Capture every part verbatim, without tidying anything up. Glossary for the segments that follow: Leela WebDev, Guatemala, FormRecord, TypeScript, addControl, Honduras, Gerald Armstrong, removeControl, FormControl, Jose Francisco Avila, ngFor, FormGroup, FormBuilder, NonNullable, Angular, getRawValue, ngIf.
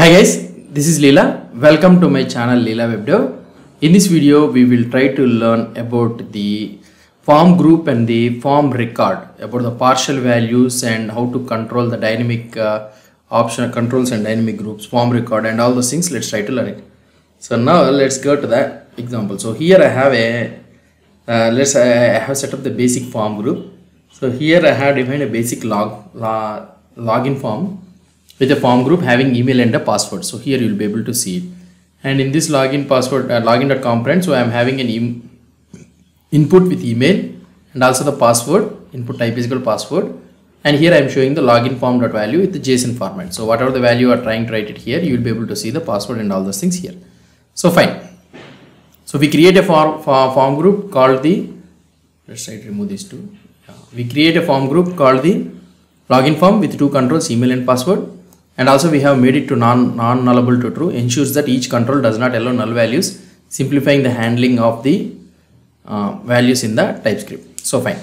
Hi guys, this is Leela. Welcome to my channel Leela WebDev. In this video, we will try to learn about the form group and the form record, about the partial values and how to control the dynamic uh, optional controls and dynamic groups, form record and all those things. Let's try to learn it. So now let's go to the example. So here I have a uh, let's uh, I have set up the basic form group. So here I have defined a basic log, log login form with a form group having email and a password. So here you will be able to see it. And in this login password uh, login.component, so I am having an e input with email and also the password, input type is equal password. And here I am showing the login form.value with the JSON format. So whatever the value you are trying to write it here, you will be able to see the password and all those things here. So fine. So we create a form, for, form group called the, let's try to remove these two. Yeah. We create a form group called the login form with two controls, email and password. And also we have made it to non, non-nullable to true, ensures that each control does not allow null values, simplifying the handling of the uh, values in the TypeScript. So fine.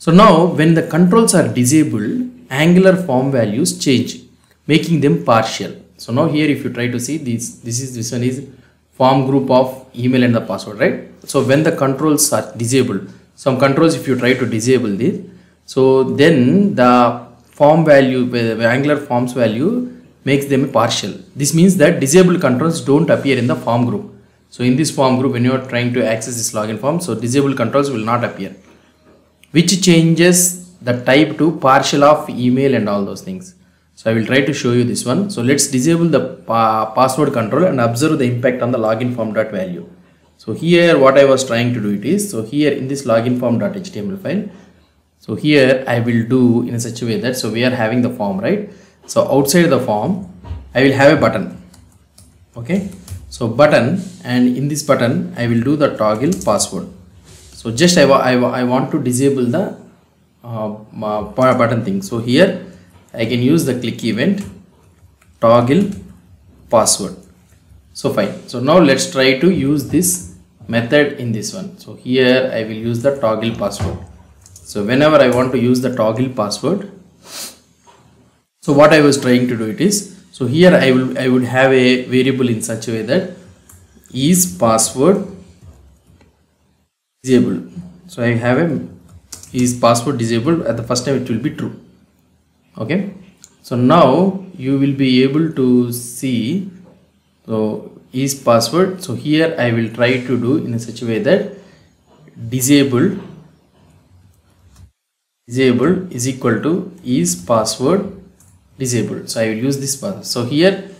So now when the controls are disabled, Angular form values change, making them partial. So now here if you try to see these, this is this one is form group of email and the password, right? So when the controls are disabled, some controls if you try to disable this, so then the form value, the Angular forms value makes them a partial. This means that disabled controls don't appear in the form group. So in this form group, when you are trying to access this login form, so disabled controls will not appear, which changes the type to partial of email and all those things. So I will try to show you this one. So let's disable the pa password control and observe the impact on the login form dot value. So here what I was trying to do it is, so here in this login form dot H T M L file, so here I will do in such a way that, so we are having the form, right? So outside the form, I will have a button. Okay. So button, and in this button, I will do the toggle password. So just I, wa I, wa I want to disable the uh, button thing. So here I can use the click event toggle password. So fine. So now let's try to use this method in this one. So here I will use the toggle password. So whenever I want to use the toggle password, so what I was trying to do it is, so here I will I would have a variable in such a way that is password disabled. So I have a is password disabled, at the first time it will be true. Okay. So now you will be able to see, so is password. So here I will try to do in such a way that disabled disabled is equal to is password disabled. So I will use this password. So here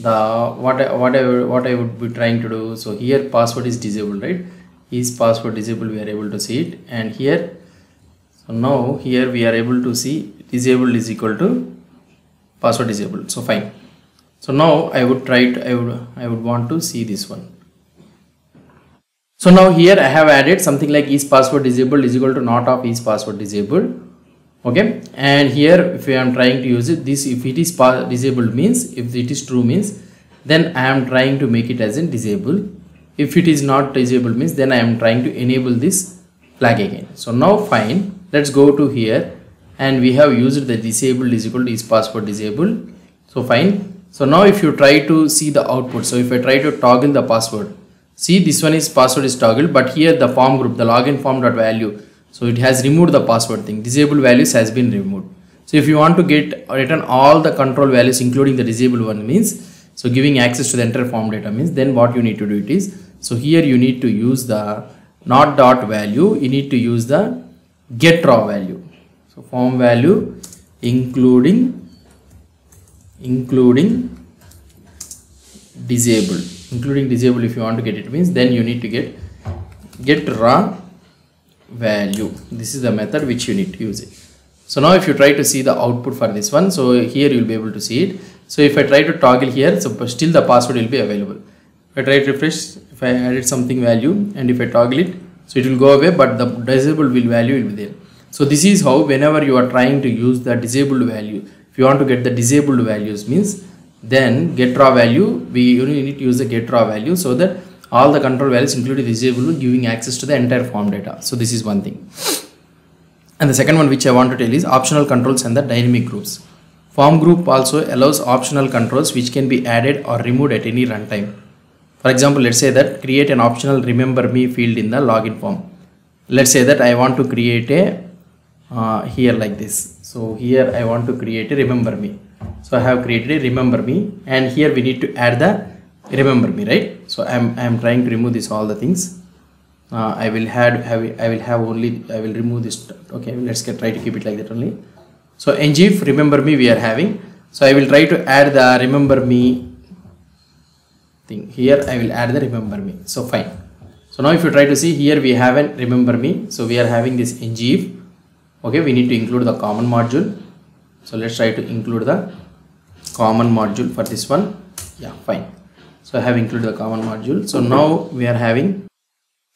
the what I, what I, what I would be trying to do. So here password is disabled, right? Is password disabled, we are able to see it. And here, so now here we are able to see disabled is equal to password disabled. So fine. So now I would try to, I would, I would want to see this one. So now here I have added something like is password disabled is equal to not of is password disabled. Okay. And here if I am trying to use it, this if it is disabled means, if it is true means, then I am trying to make it as in disable. If it is not disabled means, then I am trying to enable this flag again. So now fine, let's go to here and we have used the disabled is equal to is password disabled. So fine. So now if you try to see the output, so if I try to toggle the password, see this one is password is toggled, but here the form group, the login form dot value, so it has removed the password thing, disabled values has been removed. So if you want to get return all the control values including the disabled one means, so giving access to the entire form data means, then what you need to do it is, so here you need to use the not dot value, you need to use the get raw value. So form value including including disabled. Including disabled, if you want to get it means, then you need to get get raw value. This is the method which you need to use it. So now if you try to see the output for this one, so here you will be able to see it. So if I try to toggle here, so still the password will be available. If I try to refresh, if I added something value and if I toggle it, so it will go away, but the disabled will value will be there. So this is how whenever you are trying to use the disabled value, if you want to get the disabled values means, then get raw value, we only need to use the get raw value so that all the control values including disabled giving access to the entire form data. So this is one thing. And the second one which I want to tell is optional controls and the dynamic groups. Form group also allows optional controls which can be added or removed at any runtime. For example, let's say that create an optional remember me field in the login form. Let's say that I want to create a uh, here like this. So here I want to create a remember me. So I have created a remember me, and here we need to add the remember me, right? So I'm, I'm trying to remove this all the things. Uh, I will have, have I will have only I will remove this. Okay, let's get, try to keep it like that only. So ngIf remember me we are having. So I will try to add the remember me thing here. I will add the remember me. So fine. So now if you try to see here, we have an remember me. So we are having this ngIf. Okay, we need to include the common module. So let's try to include the common module for this one. Yeah, fine. So I have included the common module. So now we are having.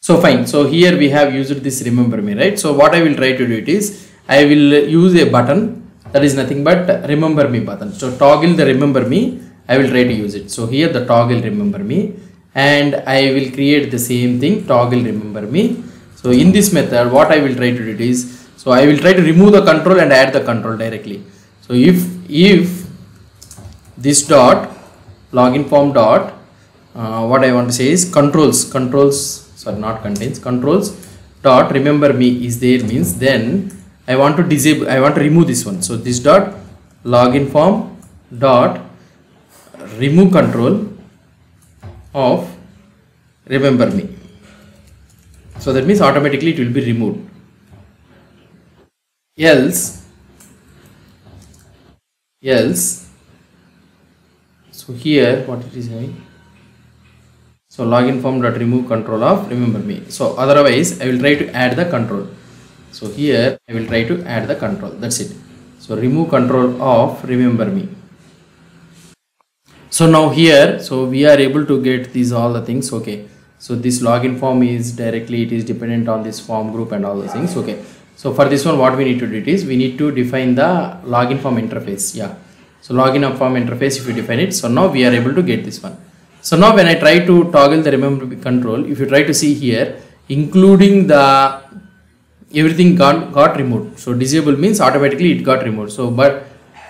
So fine, so here we have used this remember me, right? So what I will try to do it is, I will use a button that is nothing but remember me button. So toggle the remember me, I will try to use it. So here the toggle remember me, and I will create the same thing, toggle remember me. So in this method, what I will try to do it is, so I will try to remove the control and add the control directly. So if, if this dot login form dot, uh, what I want to say is controls, controls. Sorry, not contains controls dot remember me is there means, then I want to disable, I want to remove this one. So this dot login form dot remove control of remember me. So that means automatically it will be removed. Else, else. So here what it is having. So login form dot remove control of remember me. So otherwise I will try to add the control. So here I will try to add the control. That's it. So remove control of remember me. So now here, so we are able to get these all the things. Okay. So this login form is directly, it is dependent on this form group and all those things. Okay. So for this one, what we need to do it is we need to define the login form interface. Yeah. So login form interface, if you define it. So now we are able to get this one. So now when I try to toggle the remember me control, if you try to see here, including the everything got, got removed. So disable means automatically it got removed. So but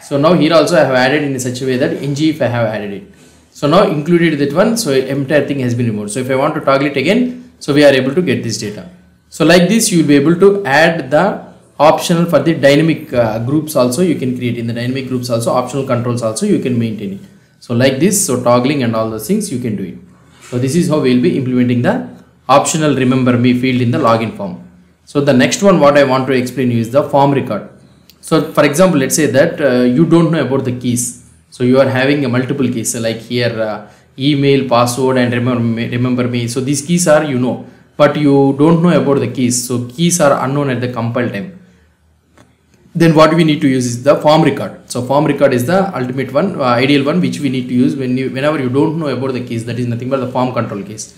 so now here also I have added in such a way that ngIf I have added it. So now included that one, so entire thing has been removed. So if I want to toggle it again, so we are able to get this data. So like this, you will be able to add the optional for the dynamic uh, groups also you can create in the dynamic groups also, optional controls also you can maintain it. So like this, so toggling and all those things you can do it. So this is how we will be implementing the optional remember me field in the login form. So the next one what I want to explain you is the form record. So for example, let's say that uh, you don't know about the keys. So you are having a multiple keys, so like here uh, email, password and remember me, remember me. So these keys are, you know, but you don't know about the keys. So keys are unknown at the compile time. Then what we need to use is the form record. So form record is the ultimate one, uh, ideal one, which we need to use when you, whenever you don't know about the keys. That is nothing but the form control case.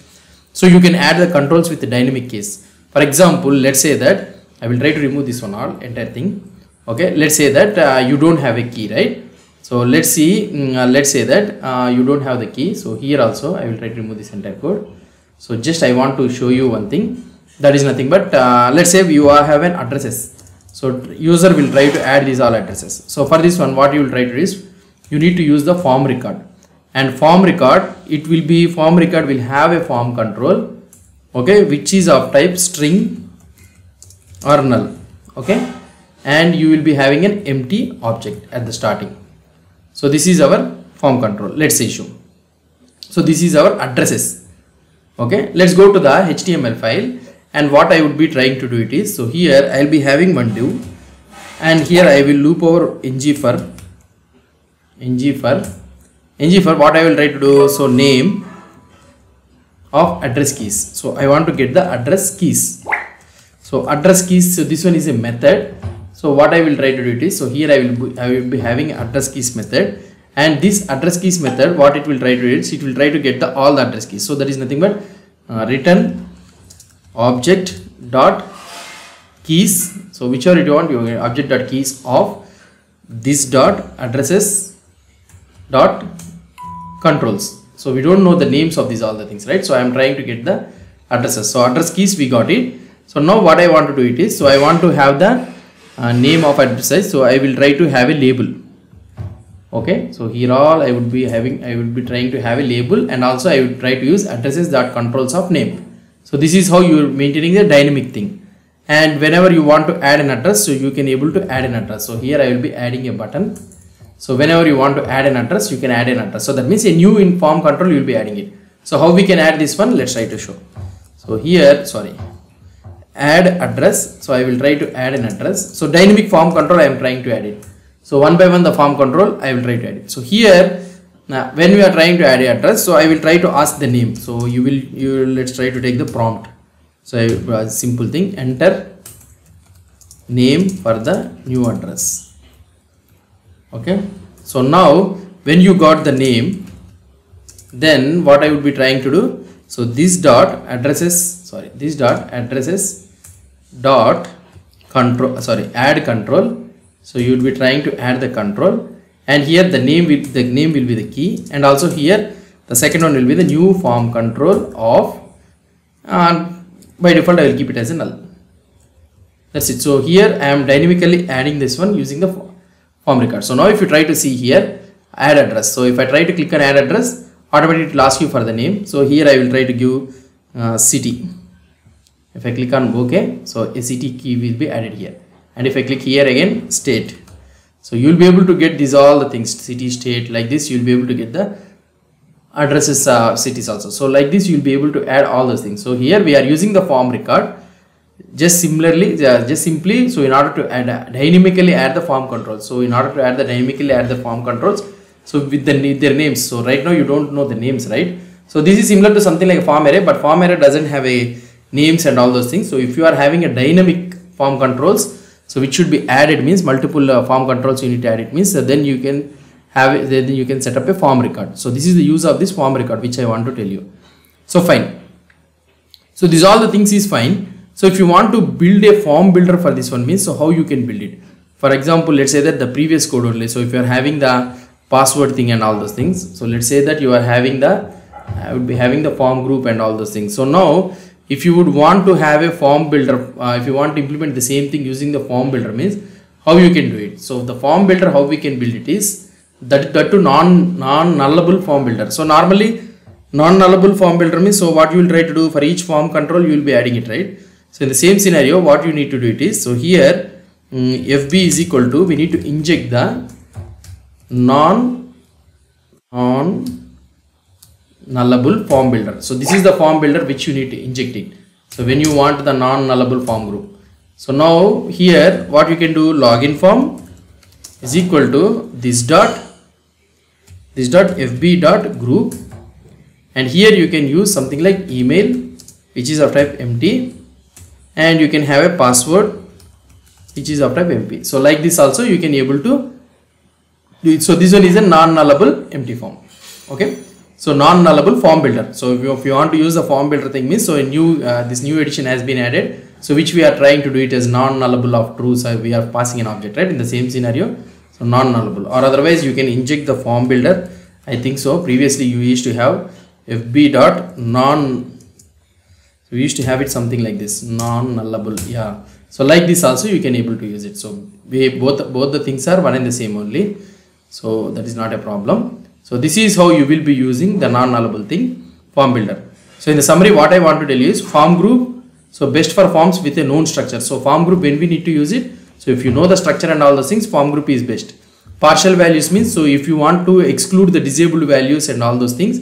So you can add the controls with the dynamic case. For example, let's say that I will try to remove this one all entire thing. Okay, let's say that uh, you don't have a key, right? So let's see, mm, uh, let's say that uh, you don't have the key. So here also I will try to remove this entire code. So just I want to show you one thing. That is nothing but uh, let's say you are have an addresses. So user will try to add these all addresses. So for this one, what you will try to do is you need to use the form record, and form record, it will be form record will have a form control, okay, which is of type string or null, okay, and you will be having an empty object at the starting. So this is our form control. Let's say show. So this is our addresses. Okay, let's go to the H T M L file. And what I would be trying to do it is, so here I will be having one div, and here I will loop over ngFor, ngFor, ngFor. What I will try to do, so name of address keys. So I want to get the address keys. So address keys. So this one is a method. So what I will try to do it is, so here I will be, I will be having address keys method, and this address keys method, what it will try to do is, it will try to get the all the address keys. So that is nothing but uh, return object dot keys, so whichever you want, you object dot keys of this dot addresses dot controls. So we don't know the names of these all the things, right? So I am trying to get the addresses. So address keys we got it. So now what I want to do it is, so I want to have the uh, name of addresses. So I will try to have a label. Okay, so here all I would be having, I would be trying to have a label, and also I would try to use addresses that controls of name. So this is how you are maintaining the dynamic thing. And whenever you want to add an address, so you can able to add an address. So here I will be adding a button. So whenever you want to add an address, you can add an address. So that means a new in form control you will be adding it. So how we can add this one? Let's try to show. So here, sorry, add address. So I will try to add an address. So dynamic form control I am trying to add it. So one by one the form control I will try to add it. So here now when we are trying to add an address, so I will try to ask the name. So you will you will, let's try to take the prompt. So I will, uh, simple thing, enter name for the new address. Okay. So now when you got the name, then what I would be trying to do. So this dot addresses, sorry, this dot addresses dot control, sorry, add control. So you would be trying to add the control, and here the name will, the name will be the key, and also here the second one will be the new form control of, and by default I will keep it as a null. That's it. So here I am dynamically adding this one using the form record. So now if you try to see here, add address. So if I try to click on add address, automatically it will ask you for the name. So here I will try to give uh, city. If I click on OK, so a city key will be added here. And if I click here again, state. So you will be able to get these all the things, city, state, like this you will be able to get the addresses, uh, cities also. So like this you will be able to add all those things. So here we are using the form record, just similarly, uh, just simply, so in order to add uh, dynamically add the form controls. So in order to add the dynamically add the form controls, so with the, their names. So right now you don't know the names, right? So this is similar to something like a form array, but form array doesn't have a names and all those things. So if you are having a dynamic form controls, so which should be added, means multiple uh, form controls you need to add, it means uh, then you can have, then you can set up a form record. So this is the use of this form record which I want to tell you. So fine. So these all the things is fine. So if you want to build a form builder for this one, means so how you can build it. For example, let's say that the previous code only. So if you are having the password thing and all those things. So let's say that you are having the, I would be having the form group and all those things. So now if you would want to have a form builder, uh, if you want to implement the same thing using the form builder, means how you can do it. So the form builder, how we can build it is that, that to non, non-nullable form builder. So normally non-nullable form builder means, so what you will try to do for each form control, you will be adding it, right? So in the same scenario, what you need to do it is, so here um, F B is equal to, we need to inject the non, non, nullable form builder. So this is the form builder which you need to inject it. So when you want the non-nullable form group, so now here what you can do, login form is equal to this dot, this dot fb dot group, and here you can use something like email which is of type empty, and you can have a password which is of type empty. So like this also you can able to do it. So this one is a non-nullable empty form. Okay. So non-nullable form builder. So if you, if you want to use the form builder thing, means so a new uh, this new edition has been added. So which we are trying to do it as non-nullable of true. So we are passing an object, right? In the same scenario, so non-nullable. Or otherwise you can inject the form builder. I think so. Previously you used to have fb dot non. So we used to have it something like this, non-nullable. Yeah. So like this also you can able to use it. So we both both the things are one and the same only. So that is not a problem. So this is how you will be using the non-nullable thing, form builder. So in the summary, what I want to tell you is form group. So best for forms with a known structure. So form group, when we need to use it. So if you know the structure and all those things, form group is best. Partial values means, so if you want to exclude the disabled values and all those things,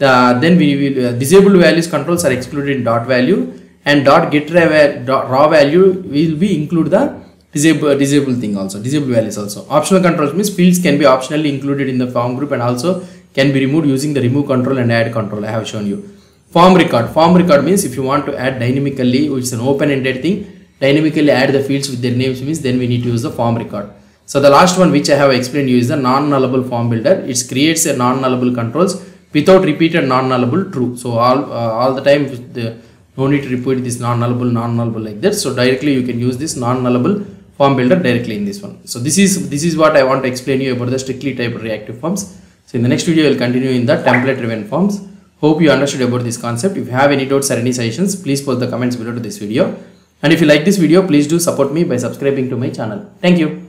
uh, then we will, uh, disabled values controls are excluded in dot value, and dot get raw value will be include the Disable, disable thing also, disable values also. Optional controls means fields can be optionally included in the form group and also can be removed using the remove control and add control. I have shown you. Form record. Form record means if you want to add dynamically, which is an open-ended thing, dynamically add the fields with their names means then we need to use the form record. So the last one which I have explained to you is the non-nullable form builder. It creates a non-nullable controls without repeated non-nullable true. So all uh, all the time the, no need to repeat this non-nullable, non-nullable like that. So directly you can use this non-nullable form builder directly in this one. So this is this is what I want to explain you about the strictly typed reactive forms. So in the next video I will continue in the template driven forms. Hope you understood about this concept. If you have any doubts or any suggestions, please post the comments below to this video. And if you like this video, please do support me by subscribing to my channel. Thank you.